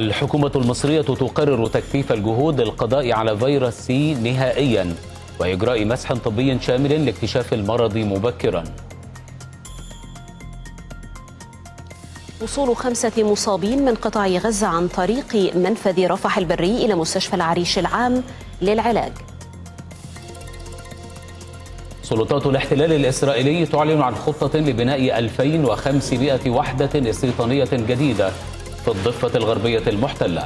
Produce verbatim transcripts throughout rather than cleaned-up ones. الحكومة المصرية تقرر تكثيف الجهود للقضاء على فيروس سي نهائيا وإجراء مسح طبي شامل لاكتشاف المرض مبكرا. وصول خمسة مصابين من قطاع غزة عن طريق منفذ رفح البري إلى مستشفى العريش العام للعلاج. سلطات الاحتلال الإسرائيلي تعلن عن خطة لبناء ألفين وخمسمائة وحدة استيطانية جديدة في الضفة الغربية المحتلة.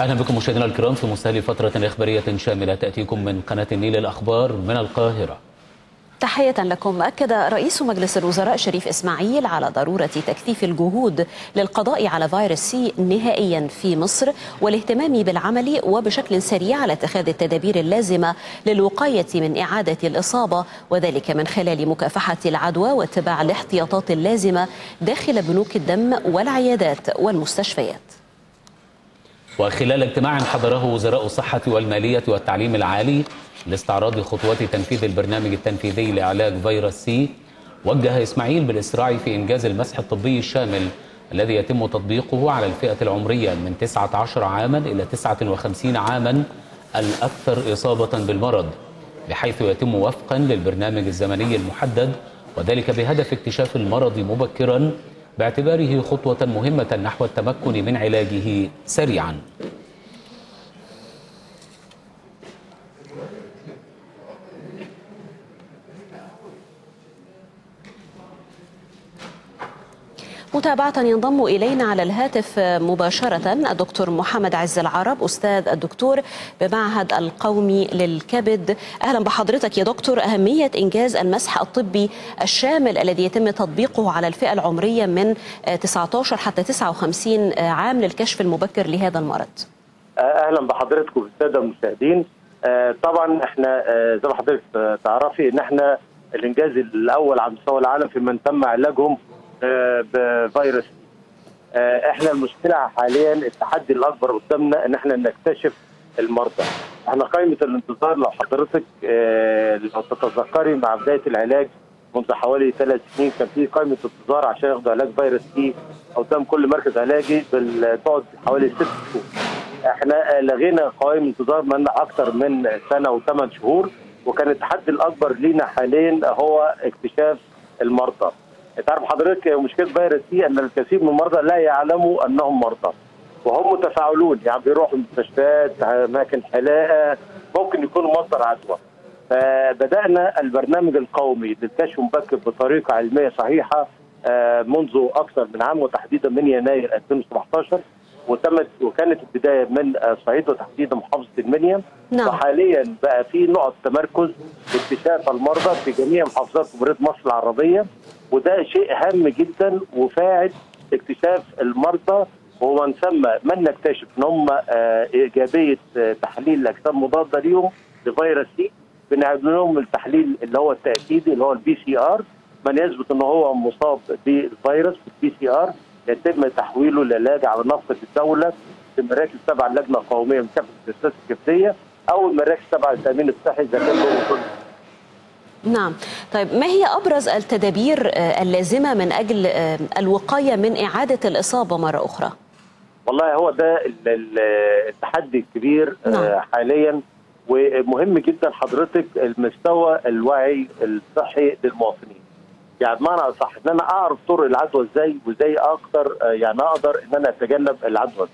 أهلا بكم مشاهدينا الكرام في مستهل فترة إخبارية شاملة تأتيكم من قناة النيل الأخبار من القاهرة. تحية لكم. أكد رئيس مجلس الوزراء شريف إسماعيل على ضرورة تكثيف الجهود للقضاء على فيروس سي نهائيا في مصر والاهتمام بالعمل وبشكل سريع على اتخاذ التدابير اللازمة للوقاية من إعادة الإصابة، وذلك من خلال مكافحة العدوى واتباع الاحتياطات اللازمة داخل بنوك الدم والعيادات والمستشفيات. وخلال اجتماع حضره وزراء الصحة والمالية والتعليم العالي لاستعراض خطوات تنفيذ البرنامج التنفيذي لعلاج فيروس سي، وجه إسماعيل بالإسراع في إنجاز المسح الطبي الشامل الذي يتم تطبيقه على الفئة العمرية من تسعة عشر عاما إلى تسعة وخمسين عاما الأكثر إصابة بالمرض، بحيث يتم وفقا للبرنامج الزمني المحدد، وذلك بهدف اكتشاف المرض مبكرا باعتباره خطوة مهمة نحو التمكن من علاجه سريعا. متابعة ينضم إلينا على الهاتف مباشرة الدكتور محمد عز العرب، أستاذ الدكتور بمعهد القومي للكبد. أهلا بحضرتك يا دكتور. أهمية إنجاز المسح الطبي الشامل الذي يتم تطبيقه على الفئة العمرية من تسعة عشر حتى تسعة وخمسين عام للكشف المبكر لهذا المرض. أهلا بحضرتكم بالسادة المشاهدين. طبعا احنا زي ما حضرتك تعرفي ان احنا الإنجاز الأول على مستوى العالم في من تم علاجهم بفيروس. احنا المشكله حاليا التحدي الاكبر قدامنا ان احنا نكتشف المرضى. احنا قائمه الانتظار لو حضرتك لو تتذكري مع بدايه العلاج منذ حوالي ثلاث سنين كان في قائمه انتظار عشان ياخدوا علاج فيروس سي قدام كل مركز علاجي بتقعد حوالي ست شهور. احنا لغينا قوائم انتظار من اكثر من سنه وثمان شهور، وكان التحدي الاكبر لينا حاليا هو اكتشاف المرضى. تعرف حضرتك مشكله فيروس سي ان الكثير من المرضى لا يعلموا انهم مرضى وهم متفاعلون، يعني بيروحوا المستشفيات اماكن حلاقه ممكن يكونوا مصدر عدوى. فبدانا البرنامج القومي للكشف المبكر بطريقه علميه صحيحه منذ اكثر من عام، وتحديدا من يناير ألفين وسبعة عشر، وتمت وكانت البدايه من الصعيد وتحديدا محافظه المنيا. نعم. وحاليا بقى في نقط تمركز لاكتشاف المرضى في جميع محافظات جمهوريه مصر العربيه، وده شيء هام جدا وفاعل اكتشاف المرضى، وهو من سمى من نكتشف ان هم ايجابيه تحليل الاجسام مضاده ليهم لفيروس سي بنعمل لهم التحليل اللي هو التاكيدي اللي هو البي سي ار. من يثبت ان هو مصاب بالفيروس البي سي ار يتم تحويله للعلاج على نفقه الدوله في المراكز تبع اللجنه القوميه لمكافحه الاساسات الكبديه او المراكز تبع التامين الصحي اذا كان له. نعم. طيب، ما هي أبرز التدابير اللازمة من أجل الوقاية من إعادة الإصابة مرة أخرى؟ والله هو ده التحدي الكبير. نعم. حاليا، ومهم جدا حضرتك المستوى الوعي الصحي للمواطنين، يعني بمعنى أصح إن أنا أعرف طرق العدوى إزاي وإزاي أقدر يعني أقدر إن أنا أتجنب العدوى.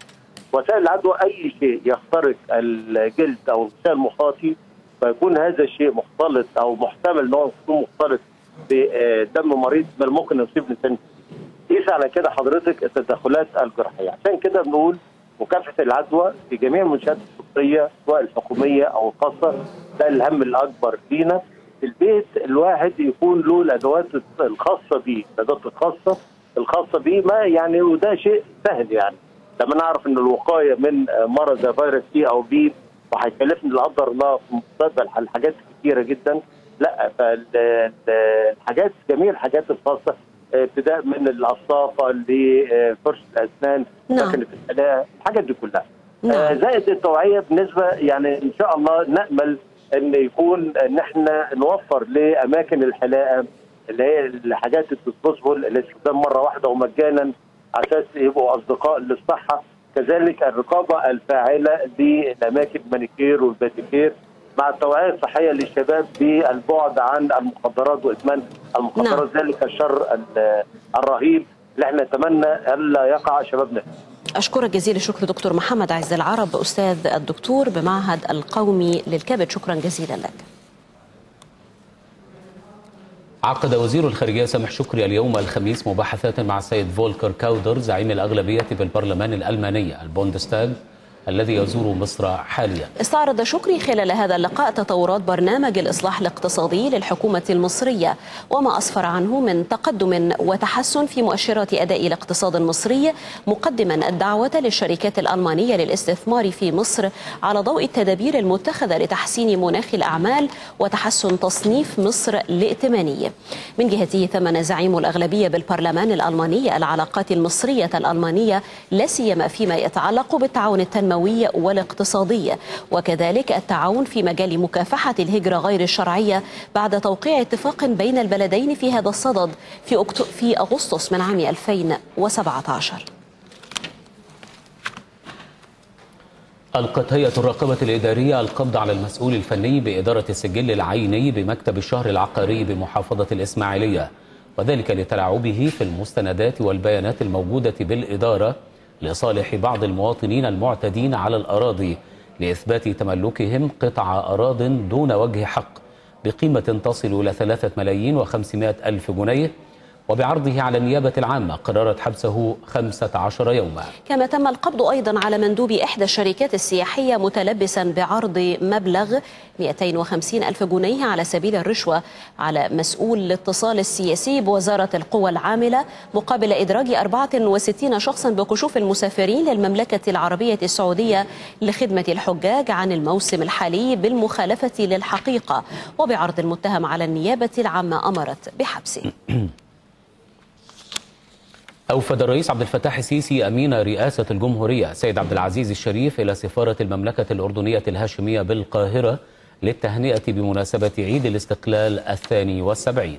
وسائل العدوى أي شيء يخترق الجلد أو الغشاء المخاطي، فيكون هذا الشيء مختلط او محتمل ان هو يكون مختلط بدم مريض من الممكن يصيب انسان. قيس على كده حضرتك التدخلات الجراحيه، عشان كده بنقول مكافحه العدوى في جميع المنشات الصحيه سواء الحكوميه او الخاصه، ده الهم الاكبر لينا. في البيت الواحد يكون له الادوات الخاصه بيه، الادوات الخاصه الخاصه بيه ما يعني، وده شيء سهل يعني لما نعرف ان الوقايه من مرض فيروس سي او بي وهيكلفني لا قدر الله في المستقبل الحاجات كتيره جدا. لا فالحاجات جميع الحاجات الخاصه ابتداء من العصافه لفرشه الاسنان مكنه الحلاقه الحاجات دي كلها. آه زائد التوعيه بالنسبه يعني ان شاء الله نامل ان يكون ان احنا نوفر لاماكن الحلاقه اللي هي الحاجات الديسبوزبل الاستخدام مره واحده ومجانا عشان يبقوا اصدقاء للصحه. كذلك الرقابه الفاعله للاماكن المانيكير والباديكير مع التوعيه الصحيه للشباب بالبعد عن المخدرات وادمان المخدرات. نعم. ذلك الشر الرهيب اللي احنا نتمنى الا يقع شبابنا. أشكرك جزيل الشكر دكتور محمد عز العرب أستاذ الدكتور بمعهد القومي للكبد، شكرا جزيلا لك. عقد وزير الخارجية سامح شكري اليوم الخميس مباحثات مع السيد فولكر كاودر زعيم الأغلبية بالبرلمان الألماني البوندستاج الذي يزور مصر حاليا. استعرض شكري خلال هذا اللقاء تطورات برنامج الإصلاح الاقتصادي للحكومة المصرية وما أسفر عنه من تقدم وتحسن في مؤشرات أداء الاقتصاد المصري، مقدما الدعوة للشركات الألمانية للاستثمار في مصر على ضوء التدابير المتخذة لتحسين مناخ الأعمال وتحسن تصنيف مصر الائتماني. من جهته ثمن زعيم الأغلبية بالبرلمان الألماني العلاقات المصرية الألمانية لا سيما فيما يتعلق بالتعاون التنموي والاقتصادية وكذلك التعاون في مجال مكافحة الهجرة غير الشرعية بعد توقيع اتفاق بين البلدين في هذا الصدد في أكت... في أغسطس من عام ألفين وسبعة عشر. ألقت هيئة الرقابة الإدارية القبض على المسؤول الفني بإدارة السجل العيني بمكتب الشهر العقاري بمحافظة الإسماعيلية وذلك لتلاعبه في المستندات والبيانات الموجودة بالإدارة لصالح بعض المواطنين المعتدين على الأراضي لإثبات تملكهم قطع أراض دون وجه حق بقيمة تصل إلى ثلاثة ملايين وخمسمائة ألف جنيه وبعرضه على النيابة العامة قررت حبسه خمسة عشر يوما. كما تم القبض أيضا على مندوب إحدى الشركات السياحية متلبسا بعرض مبلغ مئتين وخمسين ألف جنيه على سبيل الرشوة على مسؤول الاتصال السياسي بوزارة القوى العاملة مقابل إدراج أربعة وستين شخصا بكشوف المسافرين للمملكة العربية السعودية لخدمة الحجاج عن الموسم الحالي بالمخالفة للحقيقة وبعرض المتهم على النيابة العامة أمرت بحبسه. أوفد الرئيس عبد الفتاح السيسي أمين رئاسة الجمهورية سيد عبدالعزيز الشريف إلى سفارة المملكة الأردنية الهاشمية بالقاهرة للتهنئة بمناسبة عيد الاستقلال الثاني والسبعين.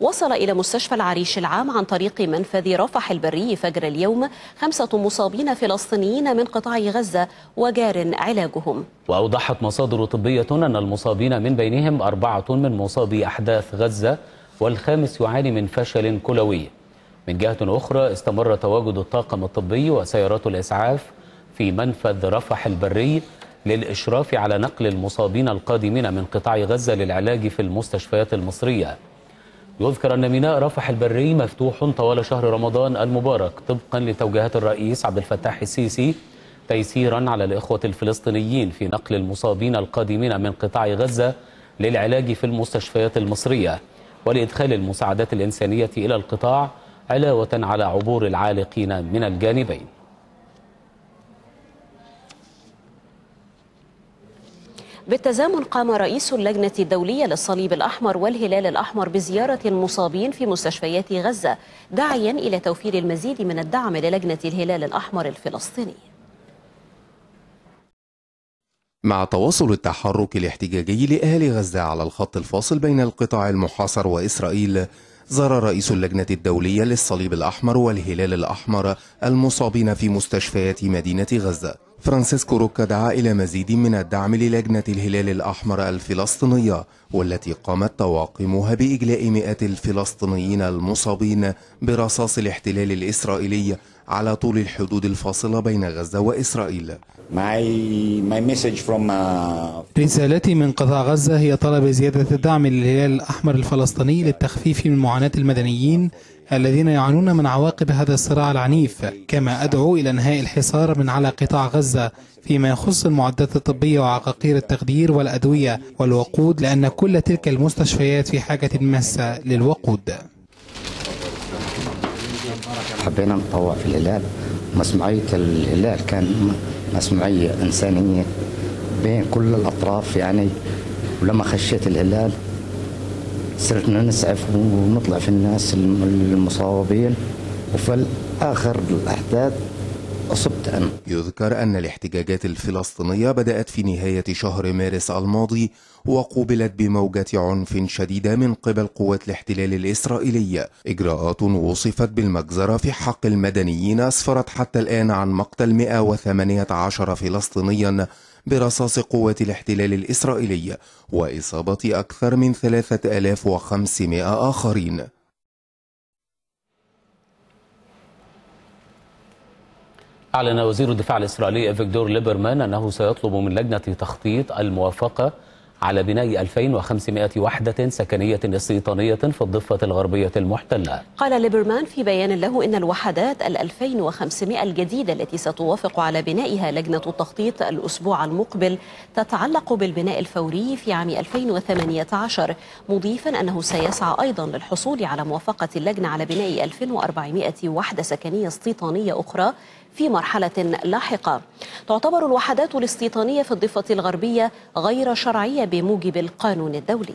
وصل إلى مستشفى العريش العام عن طريق منفذ رفح البري فجر اليوم خمسة مصابين فلسطينيين من قطاع غزة وجار علاجهم. وأوضحت مصادر طبية أن المصابين من بينهم أربعة من مصابي أحداث غزة والخامس يعاني من فشل كلوي. من جهة أخرى استمر تواجد الطاقم الطبي وسيارات الإسعاف في منفذ رفح البري للإشراف على نقل المصابين القادمين من قطاع غزة للعلاج في المستشفيات المصرية. يذكر أن ميناء رفح البري مفتوح طوال شهر رمضان المبارك طبقا لتوجيهات الرئيس عبد الفتاح السيسي تيسيرا على الإخوة الفلسطينيين في نقل المصابين القادمين من قطاع غزة للعلاج في المستشفيات المصرية ولإدخال المساعدات الإنسانية إلى القطاع علاوة على عبور العالقين من الجانبين. بالتزامن قام رئيس اللجنة الدولية للصليب الأحمر والهلال الأحمر بزيارة المصابين في مستشفيات غزة داعيا إلى توفير المزيد من الدعم للجنة الهلال الأحمر الفلسطيني. مع تواصل التحرك الاحتجاجي لأهل غزة على الخط الفاصل بين القطاع المحاصر وإسرائيل، زار رئيس اللجنة الدولية للصليب الأحمر والهلال الأحمر المصابين في مستشفيات مدينة غزة. فرانسيسكو روكا دعا إلى مزيد من الدعم للجنة الهلال الأحمر الفلسطينية والتي قامت طواقمها بإجلاء مئات الفلسطينيين المصابين برصاص الاحتلال الإسرائيلي على طول الحدود الفاصلة بين غزة وإسرائيل. رسالتي من قطاع غزة هي طلب زيادة الدعم للهلال الأحمر الفلسطيني للتخفيف من معاناة المدنيين الذين يعانون من عواقب هذا الصراع العنيف، كما أدعو إلى انهاء الحصار من على قطاع غزة فيما يخص المعدات الطبية وعقاقير التخدير والأدوية والوقود، لأن كل تلك المستشفيات في حاجة ماسة للوقود. حبينا نطوع في الهلال، مسمعية الهلال كان مصنوعية إنسانية بين كل الأطراف يعني. ولما خشيت الهلال صرنا نسعف ونطلع في الناس المصابين، وفي آخر الأحداث أصبت أنا. يذكر أن الاحتجاجات الفلسطينية بدأت في نهاية شهر مارس الماضي وقوبلت بموجة عنف شديدة من قبل قوات الاحتلال الإسرائيلية، إجراءات وصفت بالمجزرة في حق المدنيين أسفرت حتى الآن عن مقتل مئة وثمانية عشر فلسطينيا برصاص قوات الاحتلال الإسرائيلي وإصابة أكثر من ثلاثة آلاف وخمسمئة آخرين. أعلن وزير الدفاع الإسرائيلي أفيغدور ليبرمان أنه سيطلب من لجنة تخطيط الموافقة على بناء ألفين وخمسمئة وحدة سكنية استيطانية في الضفة الغربية المحتلة. قال ليبرمان في بيان له إن الوحدات الألفين وخمسمئة الجديدة التي ستوافق على بنائها لجنة التخطيط الأسبوع المقبل تتعلق بالبناء الفوري في عام ألفين وثمانية عشر، مضيفا أنه سيسعى أيضا للحصول على موافقة اللجنة على بناء ألفين وأربعمئة وحدة سكنية استيطانية أخرى في مرحلة لاحقة. تعتبر الوحدات الاستيطانية في الضفة الغربية غير شرعية بموجب القانون الدولي.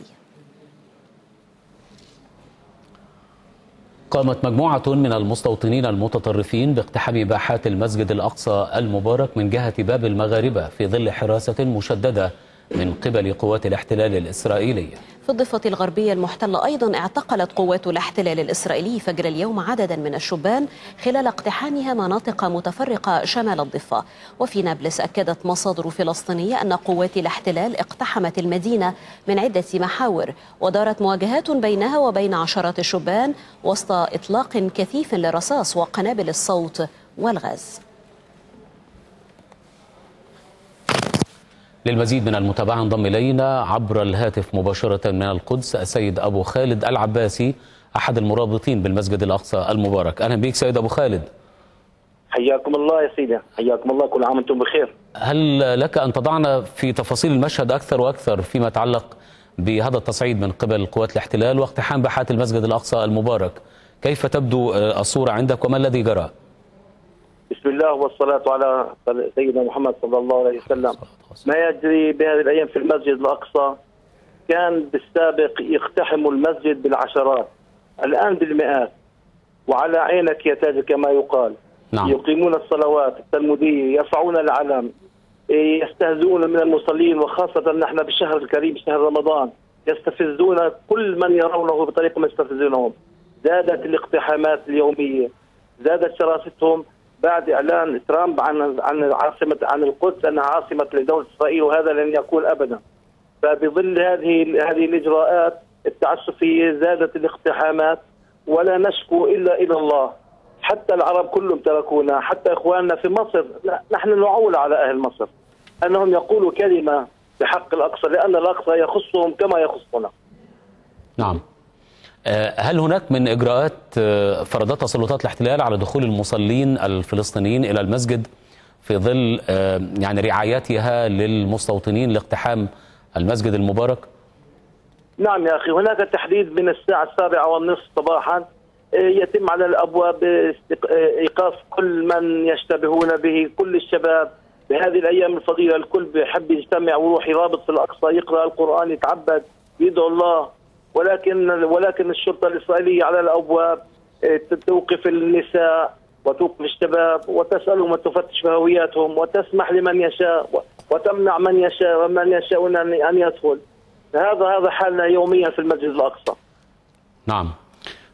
قامت مجموعة من المستوطنين المتطرفين باقتحام باحات المسجد الأقصى المبارك من جهة باب المغاربة في ظل حراسة مشددة من قبل قوات الاحتلال الإسرائيلي. في الضفة الغربية المحتلة أيضا اعتقلت قوات الاحتلال الإسرائيلي فجر اليوم عددا من الشبان خلال اقتحامها مناطق متفرقة شمال الضفة. وفي نابلس أكدت مصادر فلسطينية أن قوات الاحتلال اقتحمت المدينة من عدة محاور، ودارت مواجهات بينها وبين عشرات الشبان وسط إطلاق كثيف للرصاص وقنابل الصوت والغاز. للمزيد من المتابعة انضم إلينا عبر الهاتف مباشرة من القدس السيد أبو خالد العباسي أحد المرابطين بالمسجد الأقصى المبارك. أهلا بك سيد أبو خالد. حياكم الله يا سيدي، حياكم الله، كل عام وأنتم بخير. هل لك أن تضعنا في تفاصيل المشهد أكثر وأكثر فيما يتعلق بهذا التصعيد من قبل قوات الاحتلال واقتحام باحات المسجد الأقصى المبارك؟ كيف تبدو الصورة عندك وما الذي جرى؟ بسم الله والصلاة على سيدنا محمد صلى الله عليه وسلم. ما يجري بهذه الأيام في المسجد الأقصى كان بالسابق يقتحم المسجد بالعشرات، الآن بالمئات، وعلى عينك يا تاج كما يقال. نعم. يقيمون الصلوات التلمودية، يرفعون العلم، يستهزئون من المصلين، وخاصة نحن بالشهر الكريم شهر رمضان يستفزون كل من يرونه بطريقة يستفزونهم. زادت الاقتحامات اليومية، زادت شراستهم بعد اعلان ترامب عن عن عاصمه عن القدس انها عاصمه لدوله اسرائيل، وهذا لن يكون ابدا. فبظل هذه هذه الاجراءات التعسفيه زادت الاقتحامات، ولا نشكو الا الى الله. حتى العرب كلهم تركونا، حتى اخواننا في مصر، نحن نعول على اهل مصر انهم يقولوا كلمه بحق الاقصى، لان الاقصى يخصهم كما يخصنا. نعم. هل هناك من إجراءات فرضتها سلطات الاحتلال على دخول المصلين الفلسطينيين إلى المسجد في ظل يعني رعايتها للمستوطنين لاقتحام المسجد المبارك؟ نعم يا أخي، هناك تحديد من الساعة السابعة والنصف صباحا يتم على الأبواب إيقاف كل من يشتبهون به. كل الشباب بهذه الأيام الفضيلة الكل بيحب يجتمع ويروح يرابط في الأقصى، يقرأ القرآن، يتعبد، يدعو الله. ولكن ولكن الشرطه الاسرائيليه على الابواب توقف النساء وتوقف الشباب وتسالهم وتفتش هوياتهم وتسمح لمن يشاء وتمنع من يشاء ومن يشاءون ان يدخل. هذا هذا حالنا يوميا في المسجد الاقصى. نعم.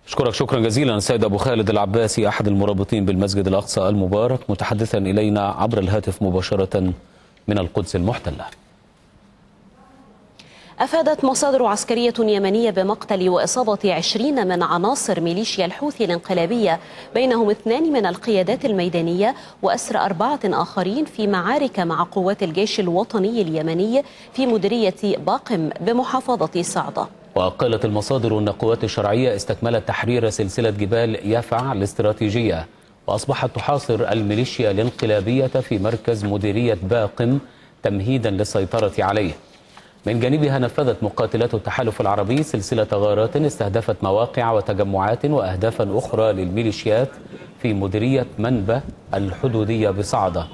اشكرك شكرا جزيلا السيد ابو خالد العباسي احد المرابطين بالمسجد الاقصى المبارك متحدثا الينا عبر الهاتف مباشره من القدس المحتله. أفادت مصادر عسكرية يمنية بمقتل وإصابة عشرين من عناصر ميليشيا الحوثي الانقلابية، بينهم اثنان من القيادات الميدانية وأسر أربعة آخرين في معارك مع قوات الجيش الوطني اليمني في مديرية باقم بمحافظة صعدة. وقالت المصادر أن القوات الشرعية استكملت تحرير سلسلة جبال يافع الاستراتيجية، وأصبحت تحاصر الميليشيا الانقلابية في مركز مديرية باقم تمهيدا للسيطرة عليه. من جانبها نفذت مقاتلات التحالف العربي سلسلة غارات استهدفت مواقع وتجمعات وأهدافا أخرى للميليشيات في مديرية منبه الحدودية بصعدة.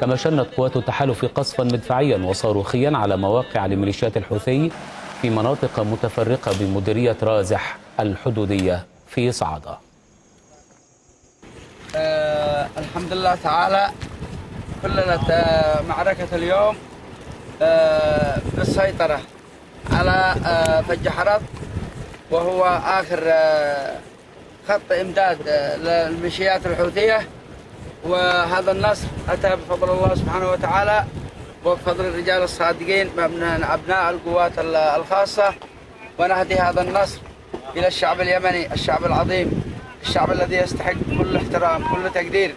كما شنت قوات التحالف قصفا مدفعيا وصاروخيا على مواقع لميليشيات الحوثي في مناطق متفرقة بمديرية رازح الحدودية في صعدة. أه الحمد لله تعالى كلنا معركة اليوم أه بالسيطرة على أه فج حرب، وهو آخر أه خط إمداد للميليشيات الحوثية، وهذا النصر أتى بفضل الله سبحانه وتعالى وبفضل الرجال الصادقين من أبناء القوات الخاصة، ونهدي هذا النصر إلى الشعب اليمني، الشعب العظيم، الشعب الذي يستحق كل احترام كل تقدير.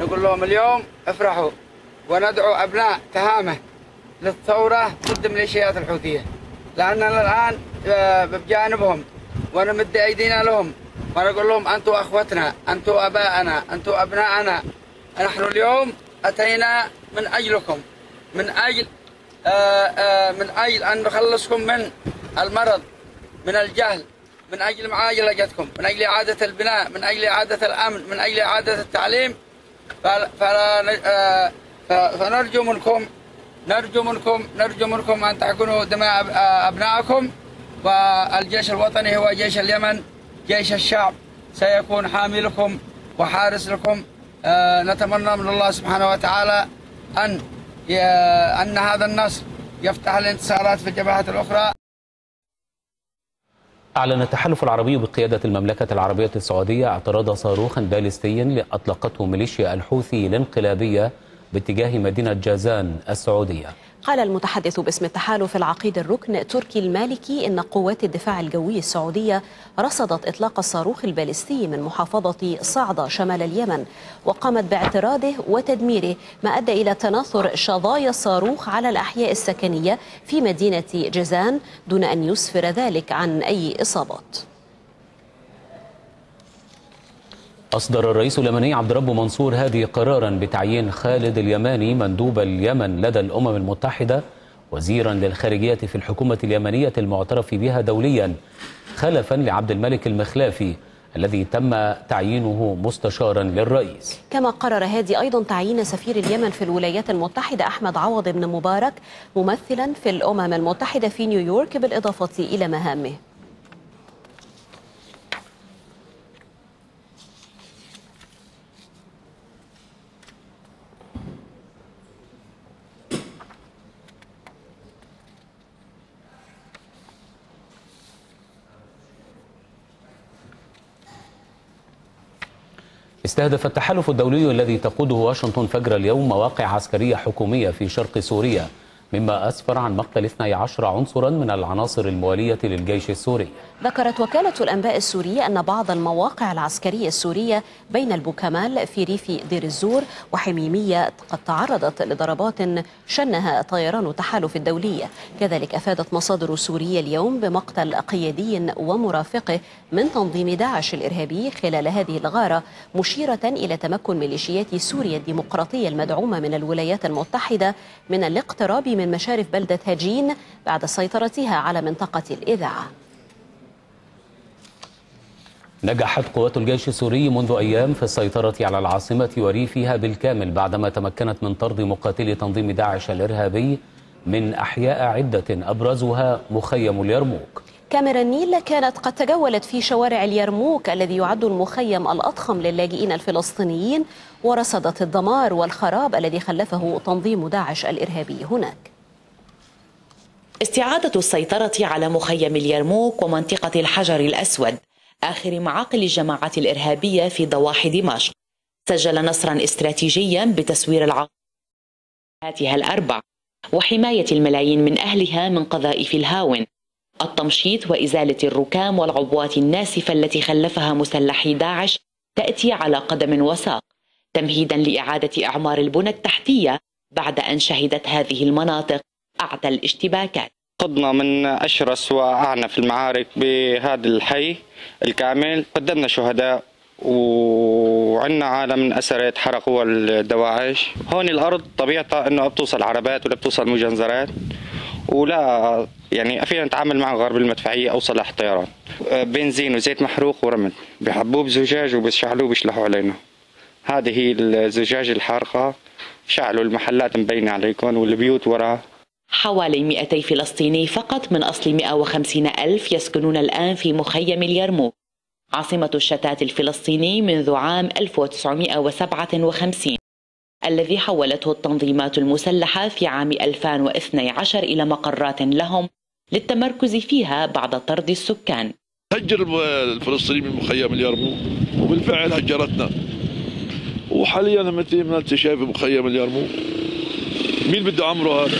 نقول لهم اليوم افرحوا، وندعو أبناء تهامة للثورة ضد ميليشيات الحوثية، لأننا الآن بجانبهم ونمد أيدينا لهم ونقول لهم أنتم أخوتنا، أنتم أباءنا، أنتم أبناءنا، نحن اليوم أتينا من أجلكم، من أجل آآ آآ من أجل أن نخلصكم من المرض، من الجهل، من أجل معالجتكم، من أجل إعادة البناء، من أجل إعادة الأمن، من أجل إعادة التعليم. فنرجو منكم نرجو منكم نرجو منكم أن تحقنوا دماء أبنائكم، والجيش الوطني هو جيش اليمن، جيش الشعب، سيكون حامي لكم وحارس لكم. نتمنى من الله سبحانه وتعالى أن أن هذا النصر يفتح الانتصارات في الجبهات الأخرى. أعلن التحالف العربي بقيادة المملكة العربية السعودية اعتراض صاروخ باليستي أطلقته ميليشيا الحوثي الانقلابية باتجاه مدينة جازان السعودية. قال المتحدث باسم التحالف العقيد الركن تركي المالكي إن قوات الدفاع الجوي السعودية رصدت إطلاق الصاروخ الباليستي من محافظة صعدة شمال اليمن، وقامت باعتراضه وتدميره، ما أدى إلى تناثر شظايا الصاروخ على الأحياء السكنية في مدينة جازان دون أن يسفر ذلك عن أي إصابات. أصدر الرئيس اليمني عبد الرب منصور هادي قرارا بتعيين خالد اليماني مندوب اليمن لدى الأمم المتحدة وزيرا للخارجية في الحكومة اليمنية المعترف بها دوليا، خلفا لعبد الملك المخلافي الذي تم تعيينه مستشارا للرئيس. كما قرر هادي أيضا تعيين سفير اليمن في الولايات المتحدة أحمد عوض بن مبارك ممثلا في الأمم المتحدة في نيويورك بالإضافة إلى مهامه. استهدف التحالف الدولي الذي تقوده واشنطن فجر اليوم مواقع عسكرية حكومية في شرق سوريا، مما أسفر عن مقتل اثني عشر عنصرا من العناصر الموالية للجيش السوري. ذكرت وكالة الأنباء السورية أن بعض المواقع العسكرية السورية بين البوكمال في ريف دير الزور وحميمية قد تعرضت لضربات شنها طيران التحالف الدولي. كذلك أفادت مصادر سورية اليوم بمقتل قيادي ومرافقه من تنظيم داعش الإرهابي خلال هذه الغارة، مشيرة إلى تمكن ميليشيات سوريا الديمقراطية المدعومة من الولايات المتحدة من الاقتراب من مشارف بلدة هاجين بعد سيطرتها على منطقة الإذاعة. نجحت قوات الجيش السوري منذ أيام في السيطرة على العاصمة وريفها بالكامل بعدما تمكنت من طرد مقاتلي تنظيم داعش الإرهابي من أحياء عدة أبرزها مخيم اليرموك. كاميرا النيل كانت قد تجولت في شوارع اليرموك الذي يعد المخيم الأضخم للاجئين الفلسطينيين، ورصدت الدمار والخراب الذي خلفه تنظيم داعش الإرهابي هناك. استعادة السيطرة على مخيم اليرموك ومنطقة الحجر الأسود آخر معاقل الجماعات الإرهابية في ضواحي دمشق سجل نصرا استراتيجيا بتسوير العاصمة الأربع وحماية الملايين من أهلها من قذائف الهاون، التمشيط وإزالة الركام والعبوات الناسفة التي خلفها مسلحي داعش تأتي على قدم وساق، تمهيدا لإعادة إعمار البنى التحتية بعد أن شهدت هذه المناطق أعتى الاشتباكات. خضنا من أشرس وأعنف المعارك بهذا الحي الكامل، قدمنا شهداء وعندنا عالم من أسرى يتحرقوا الدواعش. هون الأرض طبيعتها أنه بتوصل عربات ولا بتوصل مجنزرات، ولا يعني أفينا نتعامل مع غرب المدفعية أو سلاح طيران، بنزين وزيت محروق ورمل، بحبوب زجاج وبشعلوه بيشلحوا علينا. هذه هي الزجاج الحارقة شعلوا المحلات مبينة عليكم والبيوت وراها. حوالي مئتي فلسطيني فقط من أصل مئة وخمسين ألف يسكنون الآن في مخيم اليرموك عاصمة الشتات الفلسطيني منذ عام ألف وتسعمئة وسبعة وخمسين الذي حولته التنظيمات المسلحة في عام ألفين واثني عشر إلى مقرات لهم للتمركز فيها بعد طرد السكان. هجر الفلسطينيين من مخيم اليرموك وبالفعل هجرتنا، وحاليا مثل ما انت شايف مخيم اليرموك مين بده عمره هذا؟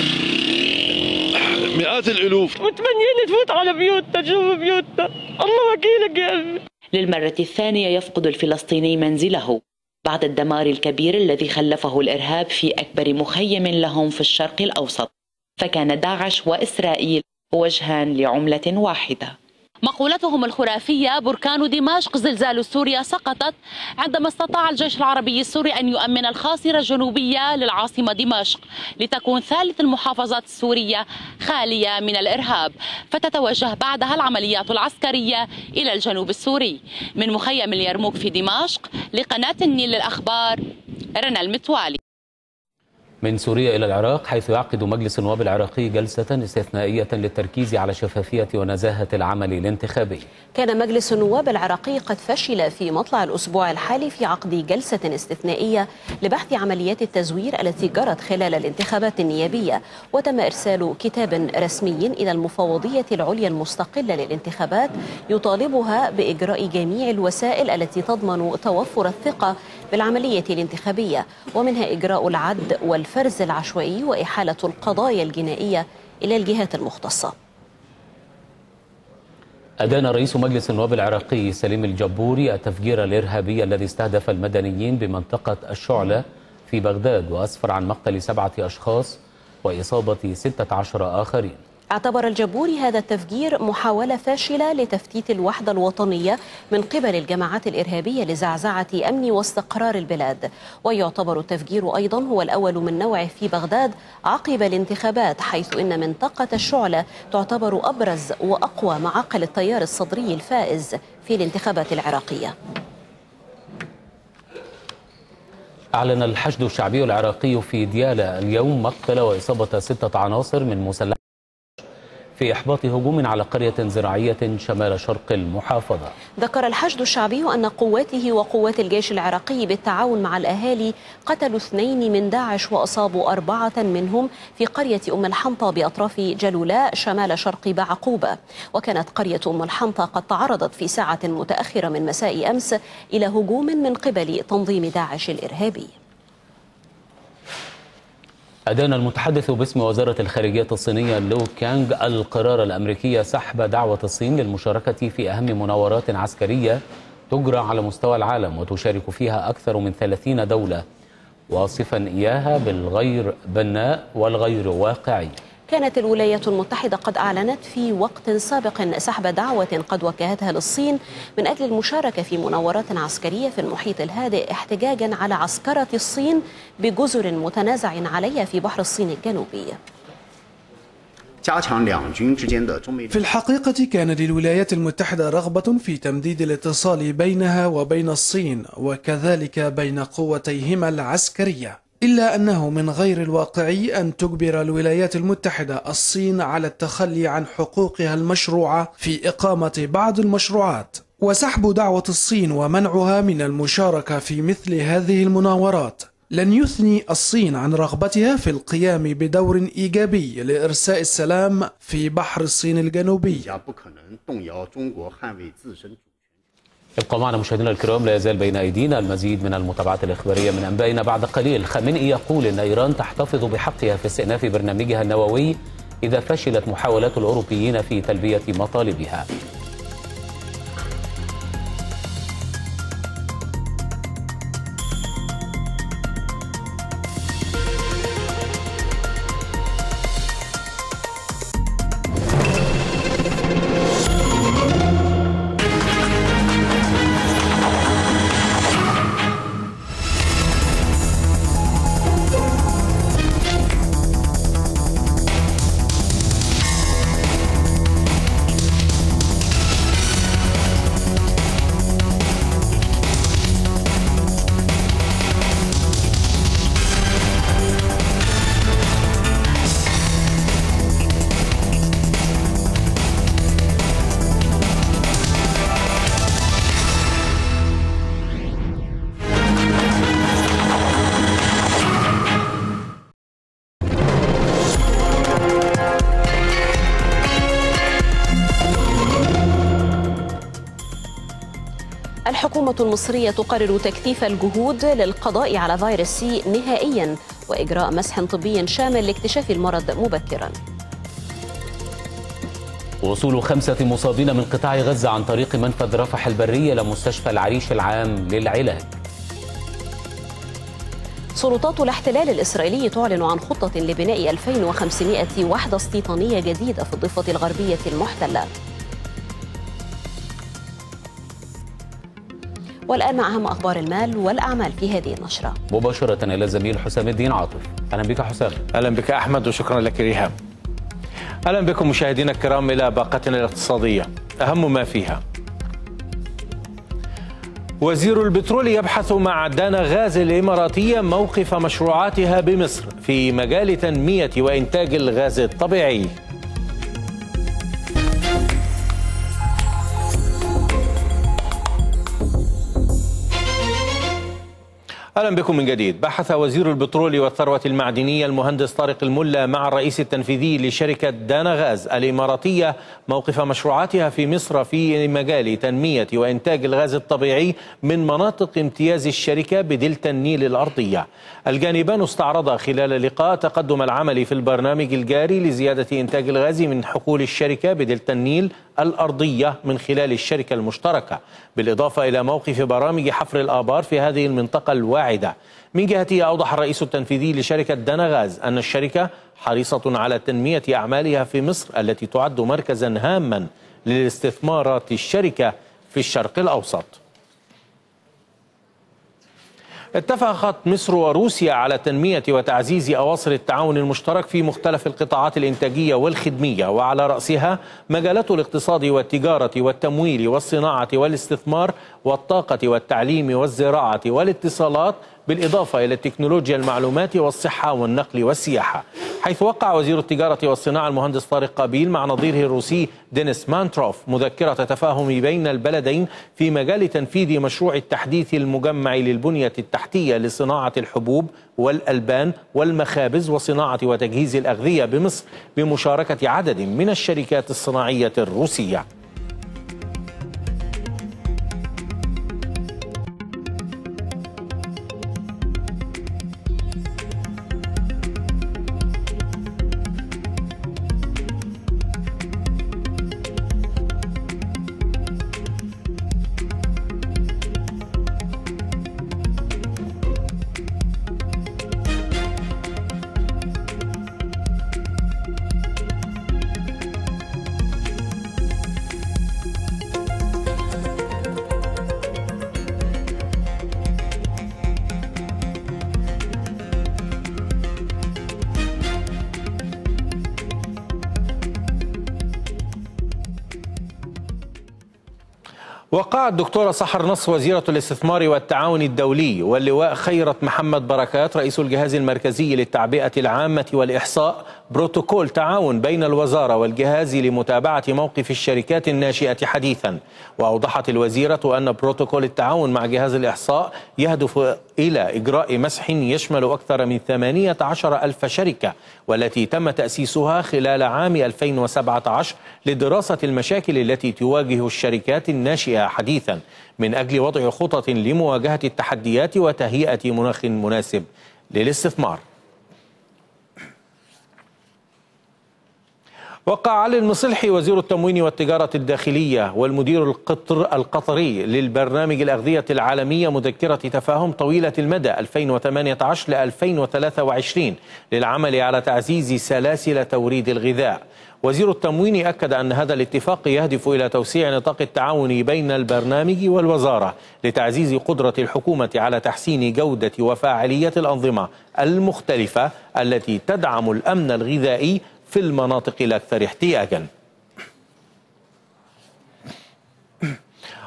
مئات الالوف متمنيين تفوت على بيوتنا تشوف بيوتنا. الله وكيلك يا قلبي. للمرة الثانية يفقد الفلسطيني منزله بعد الدمار الكبير الذي خلفه الإرهاب في أكبر مخيم لهم في الشرق الأوسط، فكان داعش وإسرائيل وجهان لعملة واحدة. مقولتهم الخرافية بركان دمشق زلزال سوريا سقطت عندما استطاع الجيش العربي السوري أن يؤمن الخاصرة الجنوبية للعاصمة دمشق لتكون ثالث المحافظات السورية خالية من الإرهاب، فتتوجه بعدها العمليات العسكرية إلى الجنوب السوري. من مخيم اليرموك في دمشق لقناة النيل الأخبار، رنا المتوالي. من سوريا إلى العراق، حيث يعقد مجلس النواب العراقي جلسة استثنائية للتركيز على شفافية ونزاهة العمل الانتخابي. كان مجلس النواب العراقي قد فشل في مطلع الأسبوع الحالي في عقد جلسة استثنائية لبحث عمليات التزوير التي جرت خلال الانتخابات النيابية، وتم إرسال كتاب رسمي إلى المفوضية العليا المستقلة للانتخابات يطالبها بإجراء جميع الوسائل التي تضمن توفر الثقة بالعملية الانتخابية، ومنها إجراء العد والفعل الفرز العشوائي وإحالة القضايا الجنائية إلى الجهات المختصة. أدان رئيس مجلس النواب العراقي سليم الجبوري التفجير الإرهابي الذي استهدف المدنيين بمنطقة الشعلة في بغداد وأسفر عن مقتل سبعة أشخاص وإصابة ستة عشر آخرين. اعتبر الجبوري هذا التفجير محاولة فاشلة لتفتيت الوحدة الوطنية من قبل الجماعات الإرهابية لزعزعة أمن واستقرار البلاد، ويعتبر التفجير أيضا هو الأول من نوعه في بغداد عقب الانتخابات، حيث إن منطقة الشعلة تعتبر أبرز وأقوى معاقل التيار الصدري الفائز في الانتخابات العراقية. أعلن الحشد الشعبي العراقي في ديالى اليوم مقتل وإصابة ستة عناصر من مسلح في إحباط هجوم على قرية زراعية شمال شرق المحافظة. ذكر الحشد الشعبي أن قواته وقوات الجيش العراقي بالتعاون مع الأهالي قتلوا اثنين من داعش وأصابوا أربعة منهم في قرية أم الحنطة بأطراف جلولاء شمال شرق بعقوبة. وكانت قرية أم الحنطة قد تعرضت في ساعة متأخرة من مساء أمس إلى هجوم من قبل تنظيم داعش الإرهابي. أدان المتحدث باسم وزارة الخارجية الصينية لو كانغ القرار الأمريكي سحب دعوة الصين للمشاركة في أهم مناورات عسكرية تجرى على مستوى العالم وتشارك فيها أكثر من ثلاثين دولة، واصفا إياها بالغير بناء والغير واقعي. كانت الولايات المتحدة قد أعلنت في وقت سابق سحب دعوة قد وجهتها للصين من أجل المشاركة في مناورات عسكرية في المحيط الهادئ احتجاجا على عسكرة الصين بجزر متنازع عليها في بحر الصين الجنوبي. في الحقيقة كان للولايات المتحدة رغبة في تمديد الاتصال بينها وبين الصين وكذلك بين قوتيهما العسكرية، إلا أنه من غير الواقعي أن تجبر الولايات المتحدة الصين على التخلي عن حقوقها المشروعة في إقامة بعض المشروعات، وسحب دعوة الصين ومنعها من المشاركة في مثل هذه المناورات لن يثني الصين عن رغبتها في القيام بدور إيجابي لإرساء السلام في بحر الصين الجنوبي. ابقوا معنا مشاهدينا الكرام، لا يزال بين أيدينا المزيد من المتابعات الإخبارية من أنبائنا بعد قليل. خامنئي يقول إن إيران تحتفظ بحقها في استئناف برنامجها النووي إذا فشلت محاولات الأوروبيين في تلبية مطالبها. الحكومة المصرية تقرر تكثيف الجهود للقضاء على فيروس سي نهائيا وإجراء مسح طبي شامل لاكتشاف المرض مبكرا. وصول خمسة مصابين من قطاع غزة عن طريق منفذ رفح البري إلى مستشفى العريش العام للعلاج. سلطات الاحتلال الإسرائيلي تعلن عن خطة لبناء ألفين وخمسمائة وحدة استيطانية جديدة في الضفة الغربية المحتلة. والآن أهم أخبار المال والأعمال في هذه النشرة. مباشرة إلى الزميل حسام الدين عاطف. أهلا بك حسام. أهلا بك أحمد وشكرا لك ريهام. أهلا بكم مشاهدينا الكرام إلى باقتنا الاقتصادية، أهم ما فيها. وزير البترول يبحث مع دانا غاز الإماراتية موقف مشروعاتها بمصر في مجال تنمية وإنتاج الغاز الطبيعي. أهلا بكم من جديد. بحث وزير البترول والثروة المعدنية المهندس طارق الملا مع الرئيس التنفيذي لشركة دانا غاز الإماراتية موقف مشروعاتها في مصر في مجال تنمية وإنتاج الغاز الطبيعي من مناطق امتياز الشركة بدلتا النيل الأرضية. الجانبان استعرضا خلال لقاء تقدم العمل في البرنامج الجاري لزيادة إنتاج الغاز من حقول الشركة بدلتا النيل الأرضية من خلال الشركة المشتركة، بالإضافة إلى موقف برامج حفر الآبار في هذه المنطقة الواعدة. من جهته أوضح الرئيس التنفيذي لشركة دانا غاز أن الشركة حريصة على تنمية أعمالها في مصر التي تعد مركزا هاما للاستثمارات الشركة في الشرق الأوسط. اتفقت مصر وروسيا على تنمية وتعزيز أواصر التعاون المشترك في مختلف القطاعات الإنتاجية والخدمية، وعلى رأسها مجالات الاقتصاد والتجارة والتمويل والصناعة والاستثمار والطاقة والتعليم والزراعة والاتصالات، بالإضافة إلى التكنولوجيا المعلومات والصحة والنقل والسياحة. حيث وقع وزير التجارة والصناعة المهندس طارق قابيل مع نظيره الروسي دينيس مانتروف مذكرة تفاهم بين البلدين في مجال تنفيذ مشروع التحديث المجمع للبنية التحتية لصناعة الحبوب والألبان والمخابز وصناعة وتجهيز الأغذية بمصر بمشاركة عدد من الشركات الصناعية الروسية. وقعت الدكتورة سحر نصر وزيرة الاستثمار والتعاون الدولي واللواء خيرت محمد بركات رئيس الجهاز المركزي للتعبئة العامة والإحصاء بروتوكول تعاون بين الوزارة والجهاز لمتابعة موقف الشركات الناشئة حديثا. وأوضحت الوزيرة أن بروتوكول التعاون مع جهاز الإحصاء يهدف إلى إجراء مسح يشمل أكثر من ثمانية عشر ألف شركة، والتي تم تأسيسها خلال عام ألفين وسبعة عشر لدراسة المشاكل التي تواجه الشركات الناشئة حديثا من أجل وضع خطط لمواجهة التحديات وتهيئة مناخ مناسب للاستثمار. وقع علي الملصلحي وزير التموين والتجارة الداخلية والمدير القطر القطري للبرنامج الأغذية العالمية مذكرة تفاهم طويلة المدى ألفين وثمانية عشر ل ألفين وثلاثة وعشرين للعمل على تعزيز سلاسل توريد الغذاء. وزير التموين أكد أن هذا الاتفاق يهدف إلى توسيع نطاق التعاون بين البرنامج والوزارة لتعزيز قدرة الحكومة على تحسين جودة وفاعلية الأنظمة المختلفة التي تدعم الأمن الغذائي في المناطق الأكثر احتياجا.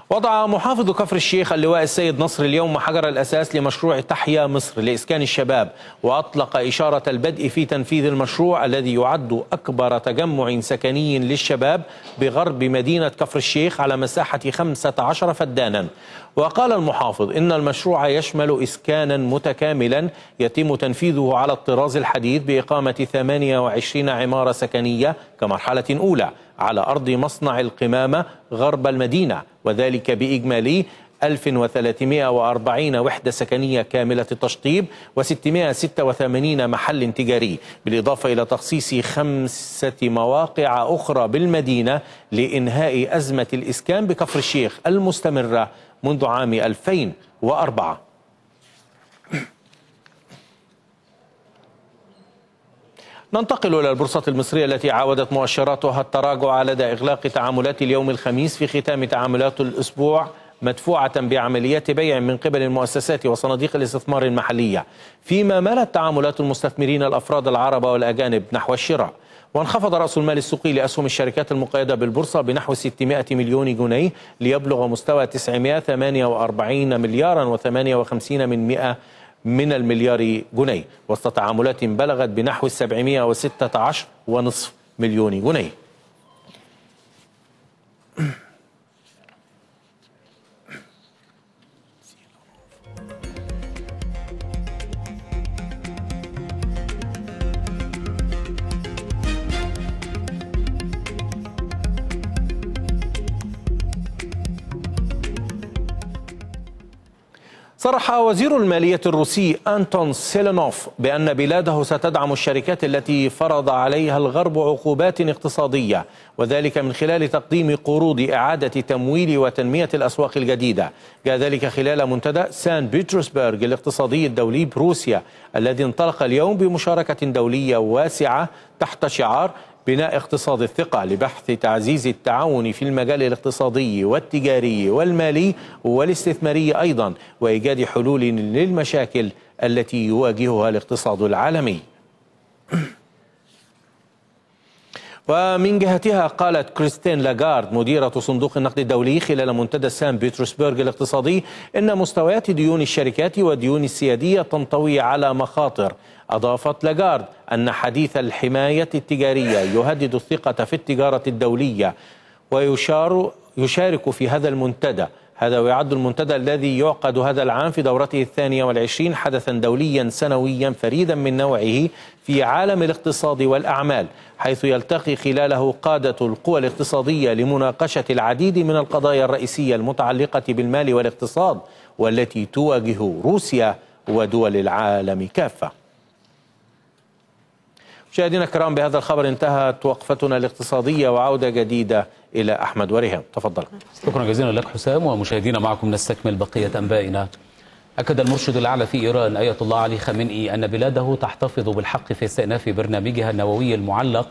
وضع محافظ كفر الشيخ اللواء السيد نصر اليوم حجر الأساس لمشروع تحيا مصر لإسكان الشباب، وأطلق إشارة البدء في تنفيذ المشروع الذي يعد أكبر تجمع سكني للشباب بغرب مدينة كفر الشيخ على مساحة خمسة عشر فدانا. وقال المحافظ إن المشروع يشمل إسكانا متكاملا يتم تنفيذه على الطراز الحديث بإقامة ثمانية وعشرين عمارة سكنية كمرحلة أولى على أرض مصنع القمامة غرب المدينة، وذلك بإجمالي ألف وثلاثمئة وأربعين وحدة سكنية كاملة التشطيب وستمئة وستة وثمانين محل تجاري، بالإضافة إلى تخصيص خمسة مواقع أخرى بالمدينة لإنهاء أزمة الإسكان بكفر الشيخ المستمرة منذ عام ألفين وأربعة. ننتقل إلى البورصة المصرية التي عاودت مؤشراتها التراجع لدى إغلاق تعاملات اليوم الخميس في ختام تعاملات الأسبوع، مدفوعة بعمليات بيع من قبل المؤسسات وصناديق الاستثمار المحلية، فيما ملت تعاملات المستثمرين الأفراد العرب والأجانب نحو الشراء. وانخفض رأس المال السوقي لأسهم الشركات المقيدة بالبورصة بنحو ستمئة مليون جنيه ليبلغ مستوى تسعمئة وثمانية وأربعين مليارا وثمانية وخمسين من مئة من المليار جنيه، وسط تعاملات بلغت بنحو سبعمئة وستة عشر فاصلة خمسة مليون جنيه. صرح وزير المالية الروسي أنطون سيلينوف بأن بلاده ستدعم الشركات التي فرض عليها الغرب عقوبات اقتصادية، وذلك من خلال تقديم قروض إعادة تمويل وتنمية الأسواق الجديدة. جاء ذلك خلال منتدى سان بطرسبرغ الاقتصادي الدولي بروسيا الذي انطلق اليوم بمشاركة دولية واسعة تحت شعار بناء اقتصاد الثقة لبحث تعزيز التعاون في المجال الاقتصادي والتجاري والمالي والاستثماري أيضا، وإيجاد حلول للمشاكل التي يواجهها الاقتصاد العالمي. ومن جهتها قالت كريستين لاغارد مديرة صندوق النقد الدولي خلال منتدى سان بطرسبرغ الاقتصادي إن مستويات ديون الشركات والديون السيادية تنطوي على مخاطر. أضافت لاغارد أن حديث الحماية التجارية يهدد الثقة في التجارة الدولية، ويشار يشارك في هذا المنتدى. هذا ويعد المنتدى الذي يعقد هذا العام في دورته الثانية والعشرين حدثا دوليا سنويا فريدا من نوعه في عالم الاقتصاد والأعمال، حيث يلتقي خلاله قادة القوى الاقتصادية لمناقشة العديد من القضايا الرئيسية المتعلقة بالمال والاقتصاد والتي تواجه روسيا ودول العالم كافة. مشاهدينا الكرام، بهذا الخبر انتهت وقفتنا الاقتصادية، وعودة جديدة إلى أحمد وريهام. تفضل. شكرا جزيلا لك حسام. ومشاهدينا معكم نستكمل بقية أنبائنا. أكد المرشد الأعلى في إيران آية الله علي خامنئي أن بلاده تحتفظ بالحق في استئناف برنامجها النووي المعلق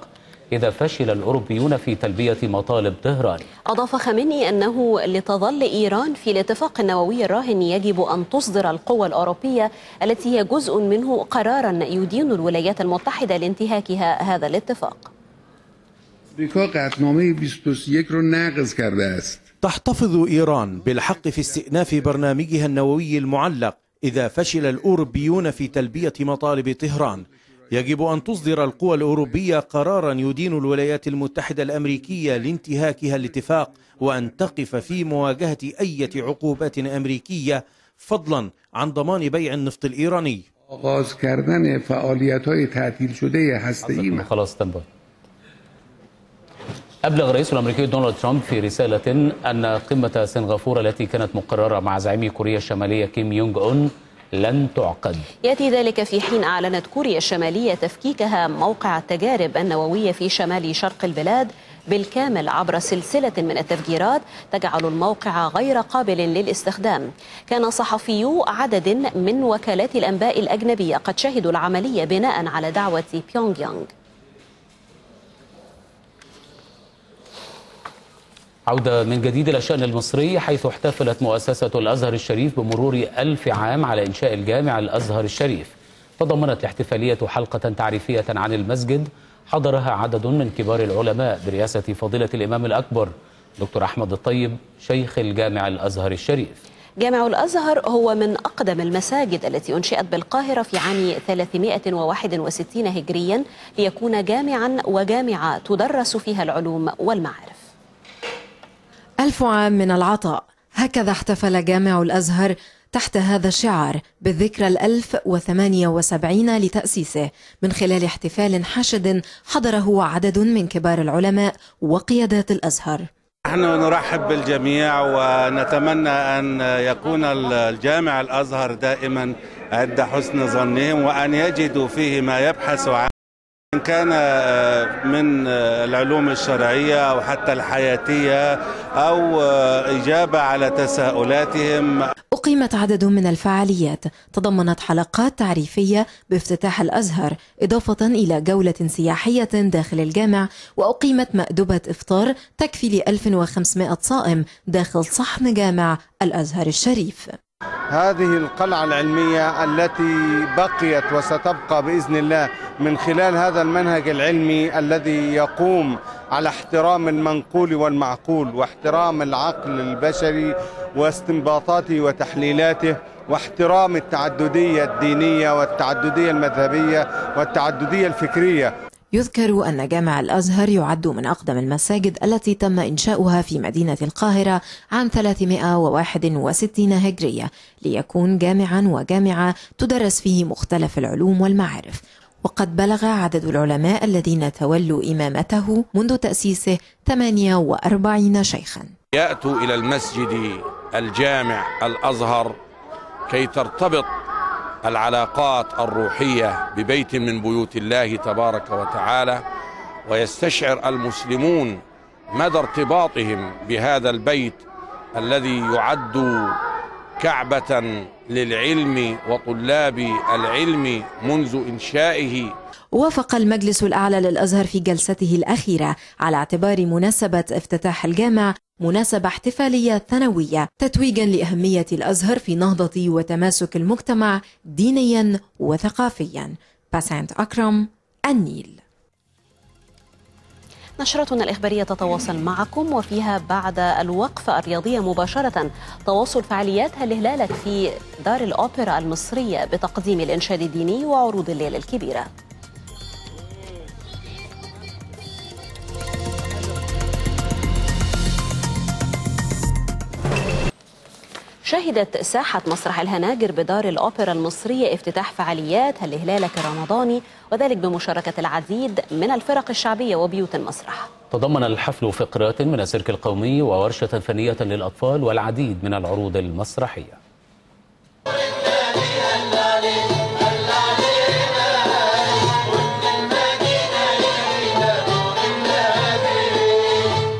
إذا فشل الأوروبيون في تلبية مطالب طهران. أضاف خامنئي أنه لتظل إيران في الاتفاق النووي الراهن يجب أن تصدر القوى الأوروبية التي هي جزء منه قرارا يدين الولايات المتحدة لانتهاكها هذا الاتفاق. تحتفظ إيران بالحق في استئناف برنامجها النووي المعلق إذا فشل الأوروبيون في تلبية مطالب طهران. يجب أن تصدر القوى الأوروبية قرارا يدين الولايات المتحدة الأمريكية لانتهاكها الاتفاق، وأن تقف في مواجهة أي عقوبات أمريكية، فضلا عن ضمان بيع النفط الإيراني. أبلغ الرئيس الأمريكي دونالد ترامب في رسالة أن قمة سنغافورة التي كانت مقررة مع زعيم كوريا الشمالية كيم يونج أون لن تعقد. يأتي ذلك في حين أعلنت كوريا الشمالية تفكيكها موقع التجارب النووية في شمال شرق البلاد بالكامل عبر سلسلة من التفجيرات تجعل الموقع غير قابل للاستخدام. كان صحفيو عدد من وكالات الأنباء الأجنبية قد شهدوا العملية بناء على دعوة بيونغ يانغ. عودة من جديد إلى الشأن المصري، حيث احتفلت مؤسسة الأزهر الشريف بمرور ألف عام على إنشاء الجامع الأزهر الشريف. تضمنت الاحتفالية حلقة تعريفية عن المسجد حضرها عدد من كبار العلماء برئاسة فضيلة الإمام الأكبر دكتور أحمد الطيب شيخ الجامع الأزهر الشريف. جامع الأزهر هو من أقدم المساجد التي أنشئت بالقاهرة في عام ثلاثمئة وواحد وستين هجريا ليكون جامعا وجامعة تدرس فيها العلوم والمعارف. ألف عام من العطاء، هكذا احتفل جامع الأزهر تحت هذا الشعار بالذكرى الألف وثمانية وسبعين لتأسيسه، من خلال احتفال حاشد حضره عدد من كبار العلماء وقيادات الأزهر. نحن نرحب بالجميع ونتمنى أن يكون الجامع الأزهر دائما عند حسن ظنهم وأن يجدوا فيه ما يبحث عنه إن كان من العلوم الشرعية أو حتى الحياتية أو إجابة على تساؤلاتهم. أقيمت عدد من الفعاليات تضمنت حلقات تعريفية بافتتاح الأزهر إضافة إلى جولة سياحية داخل الجامع، وأقيمت مأدبة إفطار تكفي لألف وخمسمائة صائم داخل صحن جامع الأزهر الشريف. هذه القلعة العلمية التي بقيت وستبقى بإذن الله من خلال هذا المنهج العلمي الذي يقوم على احترام المنقول والمعقول واحترام العقل البشري واستنباطاته وتحليلاته واحترام التعددية الدينية والتعددية المذهبية والتعددية الفكرية. يذكر أن جامع الأزهر يعد من أقدم المساجد التي تم إنشاؤها في مدينة القاهرة عام ثلاثمائة وواحد وستين هجرية ليكون جامعا وجامعة تدرس فيه مختلف العلوم والمعارف، وقد بلغ عدد العلماء الذين تولوا إمامته منذ تأسيسه ثمانية وأربعين شيخا. يأتوا إلى المسجد الجامع الأزهر كي ترتبط العلاقات الروحية ببيت من بيوت الله تبارك وتعالى، ويستشعر المسلمون مدى ارتباطهم بهذا البيت الذي يعد كعبة للعلم وطلاب العلم منذ إنشائه. وافق المجلس الأعلى للأزهر في جلسته الأخيرة على اعتبار مناسبة افتتاح الجامع مناسبة احتفالية ثانوية تتويجا لأهمية الأزهر في نهضة وتماسك المجتمع دينيا وثقافيا. باسانت أكرم، النيل. نشرتنا الإخبارية تتواصل معكم، وفيها بعد الوقفة الرياضية مباشرة تواصل فعاليات الهلالك في دار الأوبرا المصرية بتقديم الإنشاد الديني وعروض الليلة الكبيرة. شهدت ساحة مسرح الهناجر بدار الأوبرا المصرية افتتاح فعاليات الهلالك الرمضاني، وذلك بمشاركة العديد من الفرق الشعبية وبيوت المسرح. تضمن الحفل فقرات من السيرك القومي وورشة فنية للأطفال والعديد من العروض المسرحية.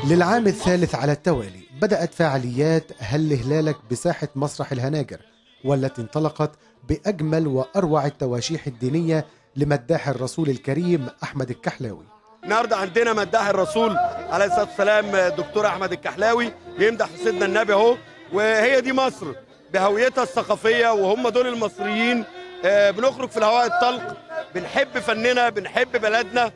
للعام الثالث على التوالي بدأت فعاليات هل هلالك بساحة مسرح الهناجر، والتي انطلقت بأجمل وأروع التواشيح الدينية لمداح الرسول الكريم أحمد الكحلاوي. النهارده عندنا مداح الرسول عليه الصلاة والسلام دكتور أحمد الكحلاوي بيمدح سيدنا النبي أهو، وهي دي مصر بهويتها الثقافية وهم دول المصريين. بنخرج في الهواء الطلق، بنحب فننا، بنحب بلدنا،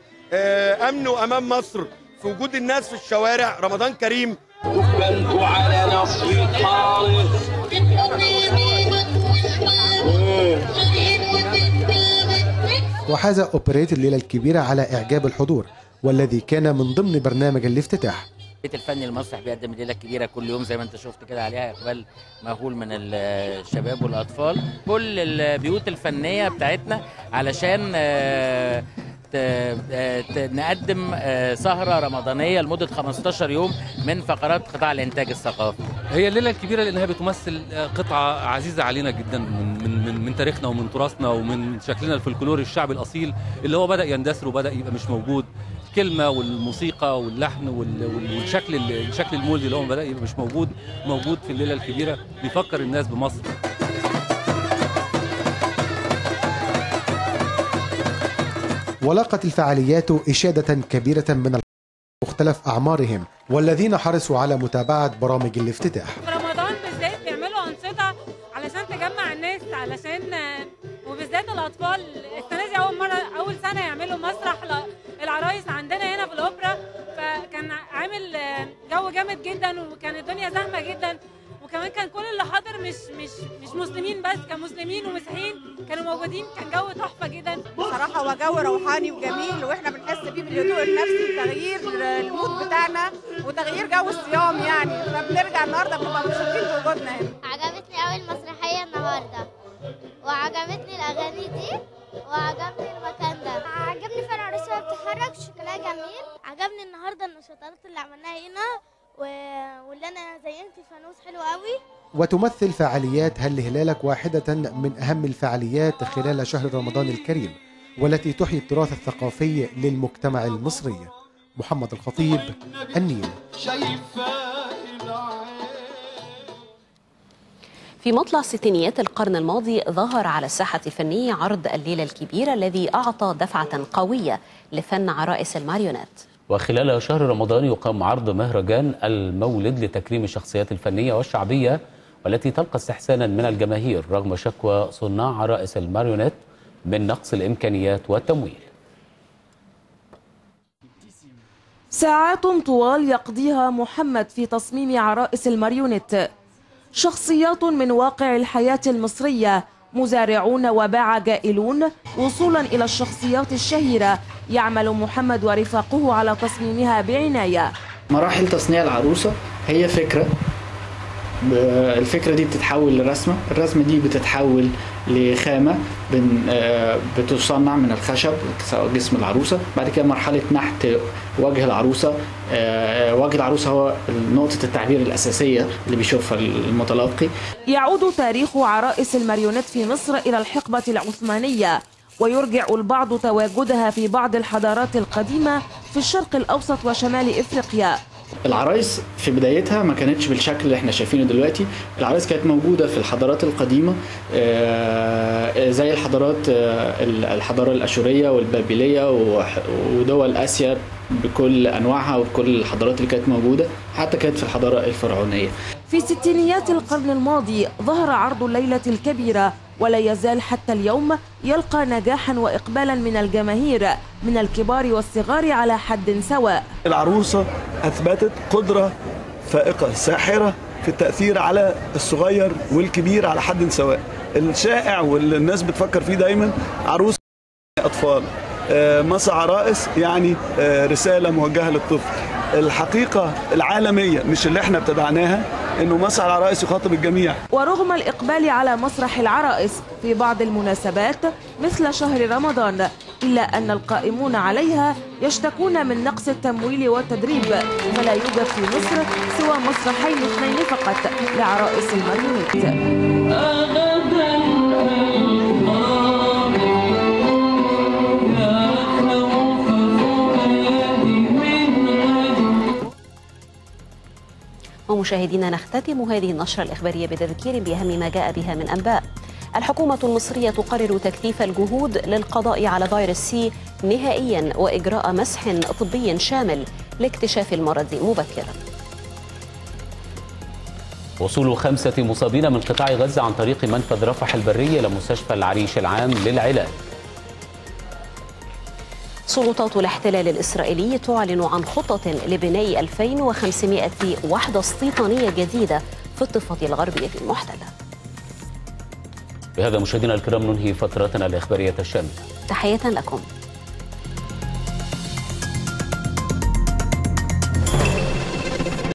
أمن وأمان مصر في وجود الناس في الشوارع. رمضان كريم. وقلبه على نصفي خالص وحاز أوبريت الليلة الكبيرة على إعجاب الحضور، والذي كان من ضمن برنامج الافتتاح. بيت الفن المسرح بيقدم الليلة الكبيرة كل يوم زي ما انت شفت كده، عليها إقبال مهول من الشباب والأطفال. كل البيوت الفنية بتاعتنا علشان آه نقدم سهرة رمضانية لمدة خمسة عشر يوم من فقرات قطاع الإنتاج الثقافي. هي الليلة الكبيرة لأنها بتمثل قطعة عزيزة علينا جدا من من من تاريخنا ومن تراثنا ومن شكلنا الفلكلوري الشعبي الأصيل اللي هو بدأ يندثر وبدأ يبقى مش موجود. الكلمة والموسيقى واللحن والشكل الشكل المولدي اللي هو بدأ يبقى مش موجود موجود في الليلة الكبيرة، بيفكر الناس بمصر. ولاقت الفعاليات إشادة كبيرة من مختلف أعمارهم والذين حرصوا على متابعة برامج الافتتاح. في رمضان بالذات بيعملوا أنشطة علشان تجمع الناس، علشان وبالذات الأطفال. السنة دي أول مرة أول سنة يعملوا مسرح العرايس عندنا هنا في الأوبرا، فكان عامل جو جامد جدا وكان الدنيا زحمة جدا، وكمان كان كل اللي حاضر مش مش مش مسلمين بس، كان مسلمين ومسيحيين كانوا موجودين. كان جو تحفه جدا بصراحه، هو جو روحاني وجميل، واحنا بنحس بيه بالهدوء النفسي وتغيير المود بتاعنا وتغيير جو الصيام يعني. فبنرجع النهارده بنبقى مبسوطين بوجودنا هنا. عجبتني قوي المسرحيه النهارده، وعجبتني الاغاني دي، وعجبني المكان ده، عجبني فرع العروسيه بتتحرك شكلها جميل، عجبني النهارده النشاطات اللي عملناها هنا واللي انا زينت الفانوس حلو قوي. وتمثل فعاليات هل هلالك واحدة من أهم الفعاليات خلال شهر رمضان الكريم والتي تحيي التراث الثقافي للمجتمع المصري. محمد الخطيب، النيل. في مطلع ستينيات القرن الماضي ظهر على الساحة الفنية عرض الليلة الكبيرة الذي أعطى دفعة قوية لفن عرائس الماريونات. وخلال شهر رمضان يقام عرض مهرجان المولد لتكريم الشخصيات الفنية والشعبية والتي تلقى استحسانا من الجماهير رغم شكوى صناع عرائس الماريونات من نقص الإمكانيات والتمويل. ساعات طوال يقضيها محمد في تصميم عرائس الماريونات، شخصيات من واقع الحياة المصرية، مزارعون وباع جائلون، وصولا إلى الشخصيات الشهيرة يعمل محمد ورفاقه على تصميمها بعناية. مراحل تصنيع العروسة هي فكرة، الفكرة دي بتتحول لرسمة، الرسمة دي بتتحول لخامة بتصنع من الخشب سواء جسم العروسة، بعد كده مرحلة نحت وجه العروسة. وجه العروسة هو نقطة التعبير الأساسية اللي بيشوفها المتلقي. يعود تاريخ عرائس الماريونات في مصر إلى الحقبة العثمانية، ويرجع البعض تواجدها في بعض الحضارات القديمة في الشرق الأوسط وشمال إفريقيا. العرايس في بدايتها ما كانتش بالشكل اللي احنا شايفينه دلوقتي، العرايس كانت موجودة في الحضارات القديمة زي الحضارات الحضارة الأشورية والبابلية ودول آسيا بكل أنواعها وبكل الحضارات اللي كانت موجودة، حتى كانت في الحضارة الفرعونية. في ستينيات القرن الماضي ظهر عرض الليلة الكبيرة ولا يزال حتى اليوم يلقى نجاحا وإقبالا من الجماهير من الكبار والصغار على حد سواء. العروسة أثبتت قدرة فائقة ساحرة في التأثير على الصغير والكبير على حد سواء. الشائع واللي الناس بتفكر فيه دايما عروسة أطفال، مسا عرائس يعني رسالة موجهة للطفل. الحقيقة العالمية مش اللي احنا ابتدعناها انه مسرح العرائس يخاطب الجميع. ورغم الإقبال على مسرح العرائس في بعض المناسبات مثل شهر رمضان، إلا أن القائمون عليها يشتكون من نقص التمويل والتدريب، فلا يوجد في مصر سوى مسرحين اثنين فقط لعرائس الماريونات. ومشاهدينا نختتم هذه النشرة الإخبارية بتذكير بأهم ما جاء بها من أنباء. الحكومة المصرية تقرر تكثيف الجهود للقضاء على فيروس سي نهائيا وإجراء مسح طبي شامل لاكتشاف المرض مبكرا. وصول خمسة مصابين من قطاع غزة عن طريق منفذ رفح البري إلى مستشفى العريش العام للعلاج. سلطات الاحتلال الإسرائيلي تعلن عن خطط لبناء ألفين وخمسمائة وحدة استيطانية جديدة في الضفة الغربية المحتلة. بهذا مشاهدينا الكرام ننهي فترتنا الإخبارية الشاملة. تحية لكم.